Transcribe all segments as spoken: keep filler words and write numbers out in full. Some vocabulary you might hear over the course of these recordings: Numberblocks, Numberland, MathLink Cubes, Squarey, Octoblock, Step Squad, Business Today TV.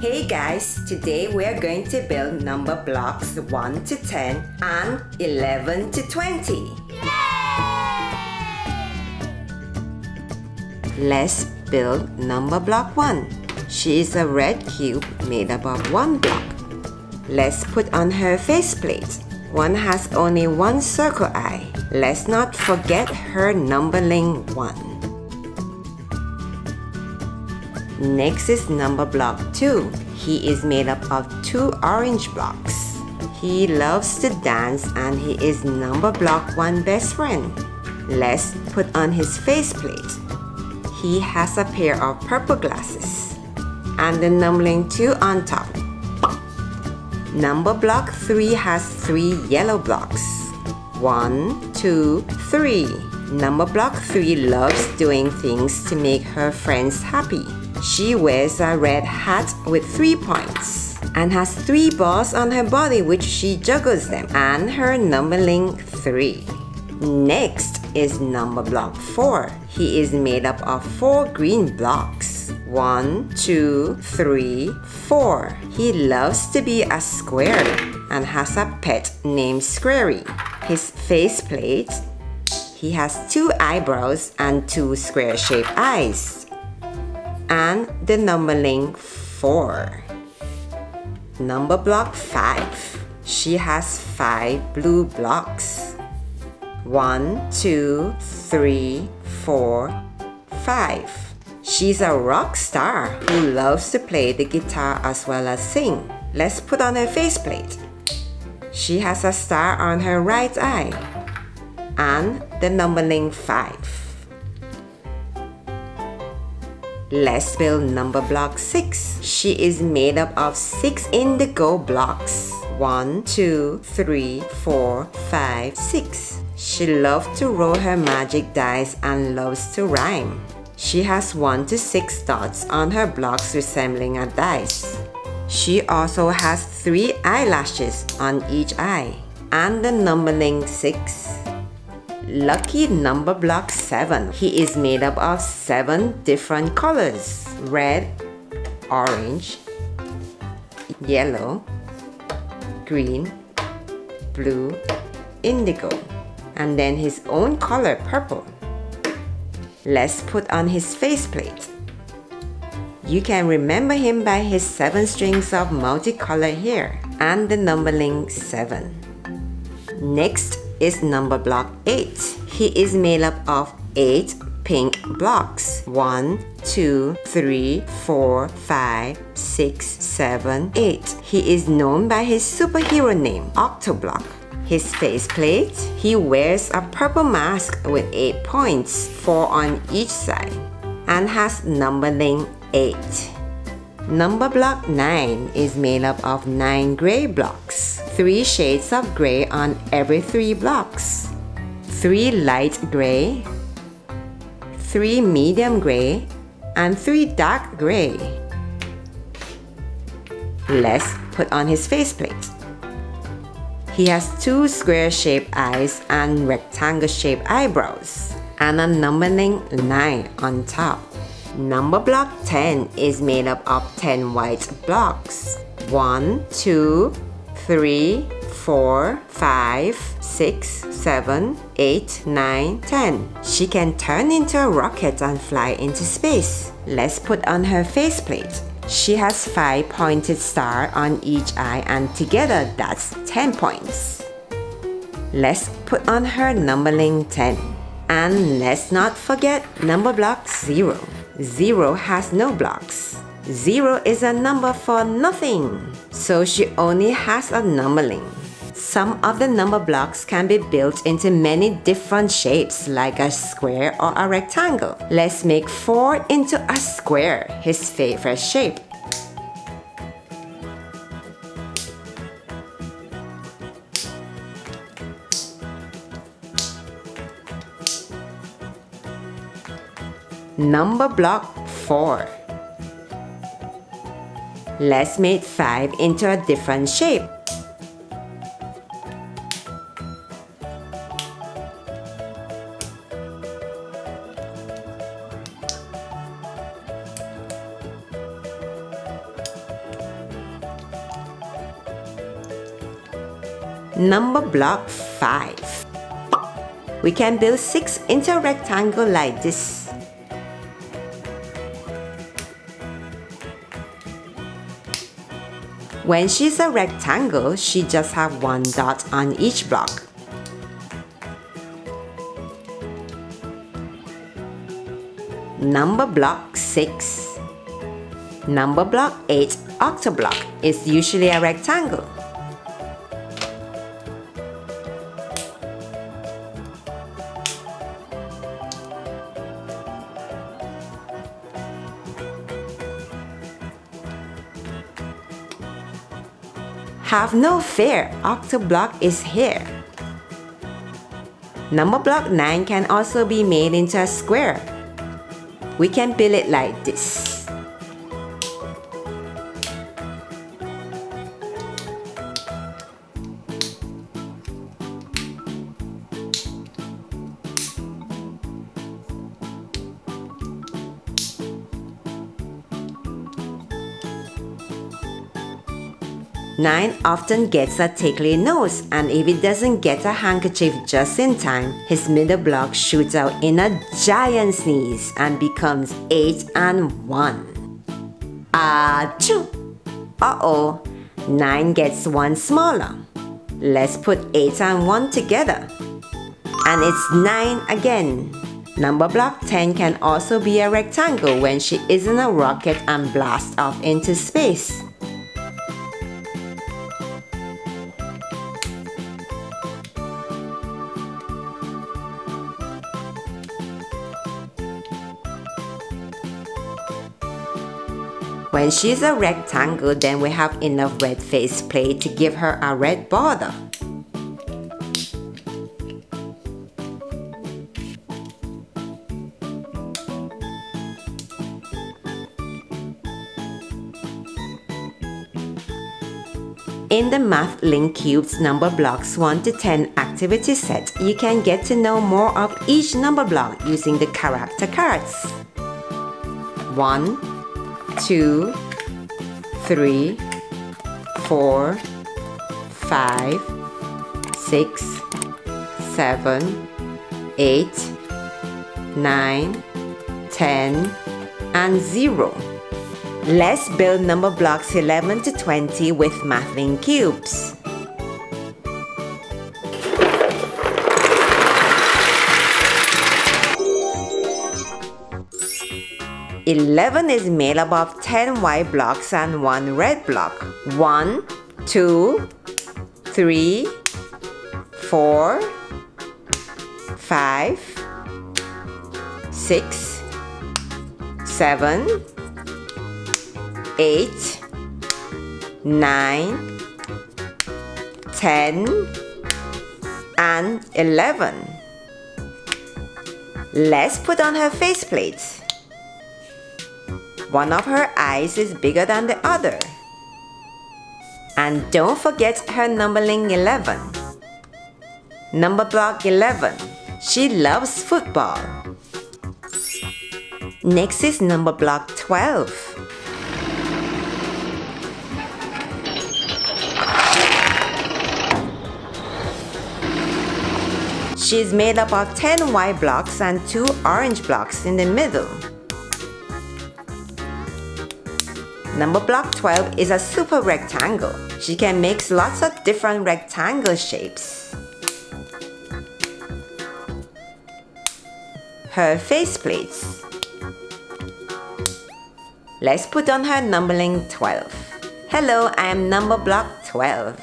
Hey guys, today we are going to build number blocks one to ten and eleven to twenty. Yay! Let's build number block one. She is a red cube made up of one block. Let's put on her faceplate. One has only one circle eye. Let's not forget her numberling one. Next is number block two. He is made up of two orange blocks. He loves to dance and he is number block one best friend. Let's put on his faceplate. He has a pair of purple glasses and the numbering two on top. Number block three has three yellow blocks. One, two, three. Number block three loves doing things to make her friends happy. She wears a red hat with three points and has three balls on her body which she juggles them and her numberling three. Next is number block four. He is made up of four green blocks. One, two, three, four. He loves to be a square and has a pet named Squarey. His faceplate, he has two eyebrows and two square-shaped eyes. And the numbering four. Number block five. She has five blue blocks. One, two, three, four, five. She's a rock star who loves to play the guitar as well as sing. Let's put on her faceplate. She has a star on her right eye. And the numbering five. Let's build number block six. She is made up of six indigo blocks. One, two, three, four, five, six. She loves to roll her magic dice and loves to rhyme. She has one to six dots on her blocks resembling a dice. She also has three eyelashes on each eye and the numbering six. Lucky number block seven. He is made up of seven different colors. Red, orange, yellow, green, blue, indigo, and then his own color, purple. Let's put on his faceplate. You can remember him by his seven strings of multicolor hair and the numbering seven. Next is number block eight. He is made up of eight pink blocks. one, two, three, four, five, six, seven, eight. He is known by his superhero name, Octoblock. His faceplate, he wears a purple mask with eight points, four on each side, and has numbering eight. Number block nine is made up of nine gray blocks. Three shades of gray on every three blocks. Three light gray, three medium gray, and three dark gray. Let's put on his faceplate. He has two square-shaped eyes and rectangle-shaped eyebrows, and a numbering nine on top. Number block ten is made up of ten white blocks. one, two, three, four, five, six, seven, eight, nine, ten. She can turn into a rocket and fly into space. Let's put on her faceplate. She has five pointed stars on each eye and together that's ten points. Let's put on her numbering ten. And let's not forget number block zero. Zero has no blocks. Zero is a number for nothing, so she only has a numbering. Some of the number blocks can be built into many different shapes like a square or a rectangle. Let's make four into a square, his favorite shape. Number block four. Let's make five into a different shape. number block five. We can build six inner rectangles like this. When she's a rectangle, she just have one dot on each block. Number block six. Number block eight, Octoblock, is usually a rectangle. Have no fear, Octoblock is here. Number block nine can also be made into a square. We can build it like this. Nine often gets a tickly nose, and if he doesn't get a handkerchief just in time, his middle block shoots out in a giant sneeze and becomes eight and one. Achoo! Uh-oh, nine gets one smaller. Let's put eight and one together. And it's nine again. Number block ten can also be a rectangle when she isn't a rocket and blasts off into space. When she's a rectangle, then we have enough red face plate to give her a red border. In the MathLink Cubes number blocks one to ten activity set, you can get to know more of each number block using the character cards. one Two, three, four, five, six, seven, eight, nine, ten, and zero. Let's build number blocks eleven to twenty with MathLink Cubes. eleven is made up of ten white blocks and one red block. one, two, three, four, five, six, seven, eight, nine, ten, and eleven. Let's put on her faceplate. One of her eyes is bigger than the other. And don't forget her numbering eleven. Number block eleven. She loves football. Next is number block twelve. She is made up of ten white blocks and two orange blocks in the middle. Number block twelve is a super rectangle. She can make lots of different rectangle shapes. Her faceplates. Let's put on her numbering twelve. Hello, I am number block twelve.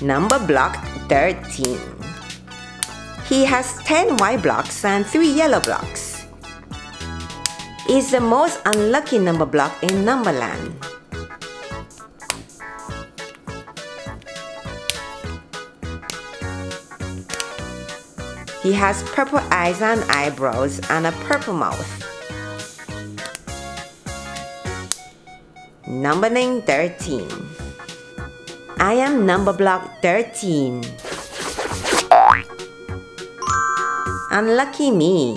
Number block thirteen. He has ten white blocks and three yellow blocks. Is the most unlucky number block in Numberland. He has purple eyes and eyebrows and a purple mouth. Number thirteen. I am number block thirteen. Unlucky me.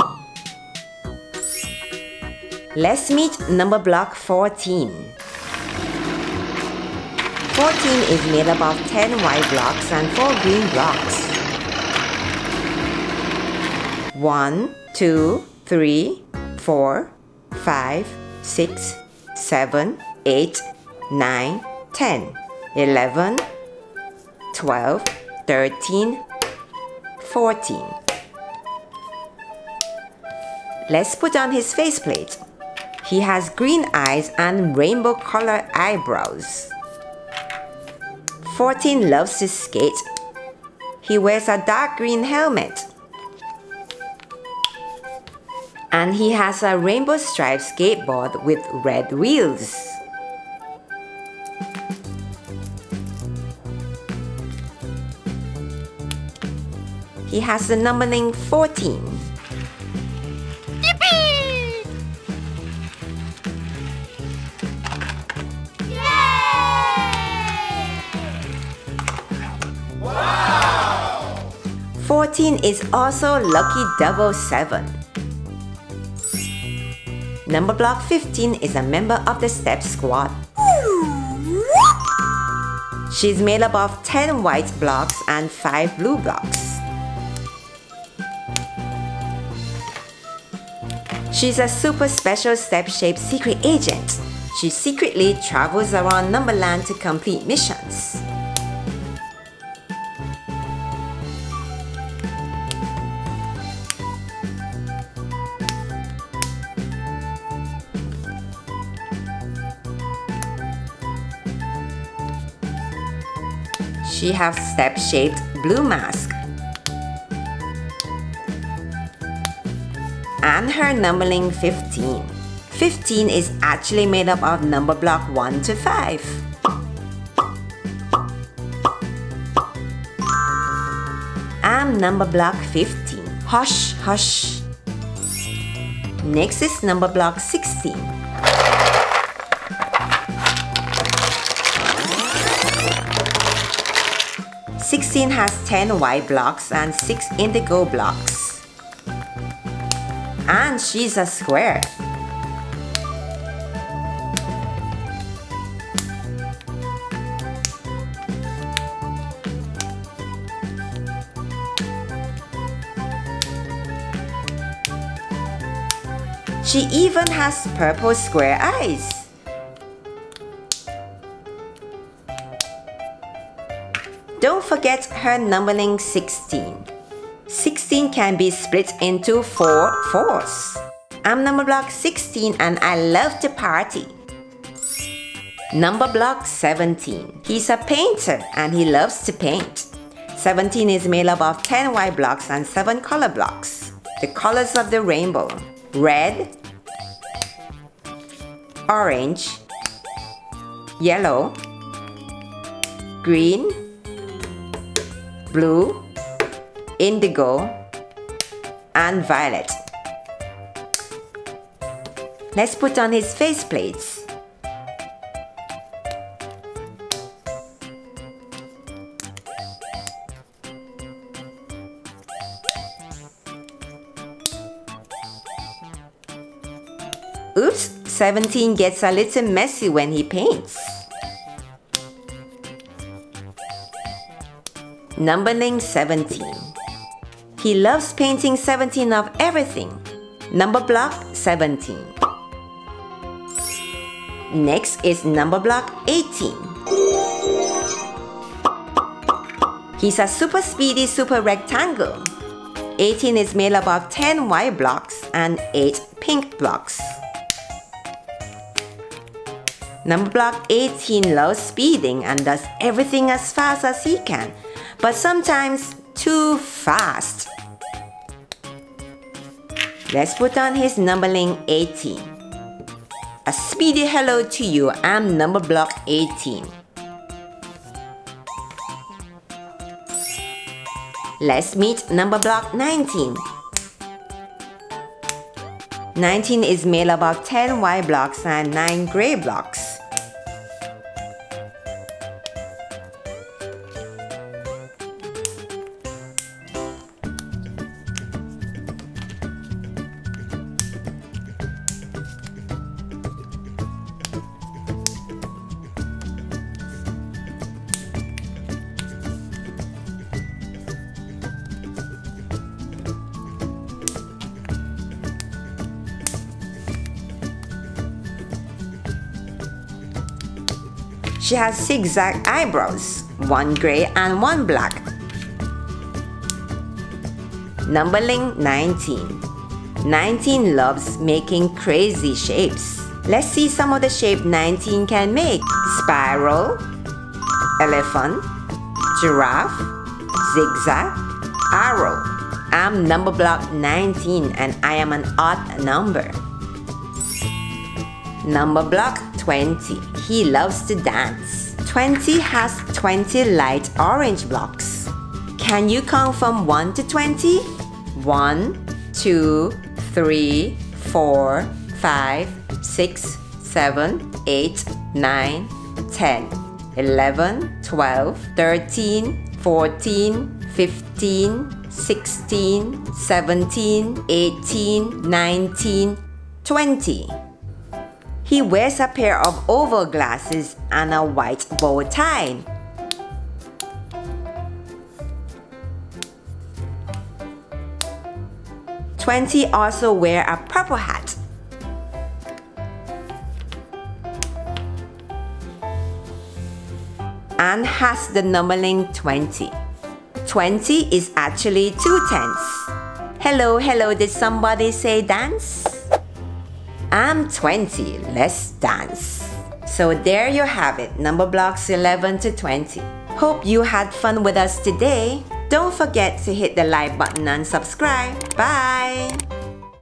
Let's meet number block fourteen. fourteen is made up of ten white blocks and four green blocks. one, two, three, four, five, six, seven, eight, nine, ten, eleven, twelve, thirteen, fourteen. Let's put on his faceplate. He has green eyes and rainbow colored eyebrows. fourteen loves to skate. He wears a dark green helmet. And he has a rainbow striped skateboard with red wheels. He has the number name fourteen. Yippee! Yay! Wow! fourteen is also lucky double seven. Number block fifteen is a member of the Step Squad. She's made up of ten white blocks and five blue blocks. She's a super special step-shaped secret agent. She secretly travels around Numberland to complete missions. She has step-shaped blue mask. And her numbering fifteen. fifteen is actually made up of number block one to five. I'm number block fifteen. Hush, hush. Next is number block sixteen. sixteen has ten white blocks and six indigo blocks. And she's a square. She even has purple square eyes. Don't forget her numbering sixteen. sixteen can be split into four fours. I'm number block sixteen and I love to party. Number block seventeen. He's a painter and he loves to paint. seventeen is made up of ten white blocks and seven color blocks. The colors of the rainbow: red, orange, yellow, green, blue, indigo, and violet. Let's put on his faceplates. Oops, seventeen gets a little messy when he paints. Number name seventeen. He loves painting seventeen of everything. Number block seventeen. Next is number block eighteen. He's a super speedy super rectangle. eighteen is made up of ten white blocks and eight pink blocks. Number block eighteen loves speeding and does everything as fast as he can, but sometimes too fast. Let's put on his numbering eighteen. A speedy hello to you. I'm number block eighteen. Let's meet number block nineteen. nineteen is made up of ten white blocks and nine gray blocks. She has zigzag eyebrows, one gray and one black. Numberling nineteen. nineteen loves making crazy shapes. Let's see some of the shapes nineteen can make. Spiral, elephant, giraffe, zigzag, arrow. I'm number block nineteen and I am an odd number. Number block twenty. He loves to dance. twenty has twenty light orange blocks. Can you count from one to twenty? one, two, three, four, five, six, seven, eight, nine, ten, eleven, twelve, thirteen, fourteen, fifteen, sixteen, seventeen, eighteen, nineteen, twenty. He wears a pair of oval glasses and a white bow tie. twenty also wear a purple hat. And has the numberling twenty. twenty is actually two tens. Hello, hello, did somebody say dance? I'm twenty, let's dance. So there you have it, number blocks eleven to twenty. Hope you had fun with us today. Don't forget to hit the like button and subscribe. Bye!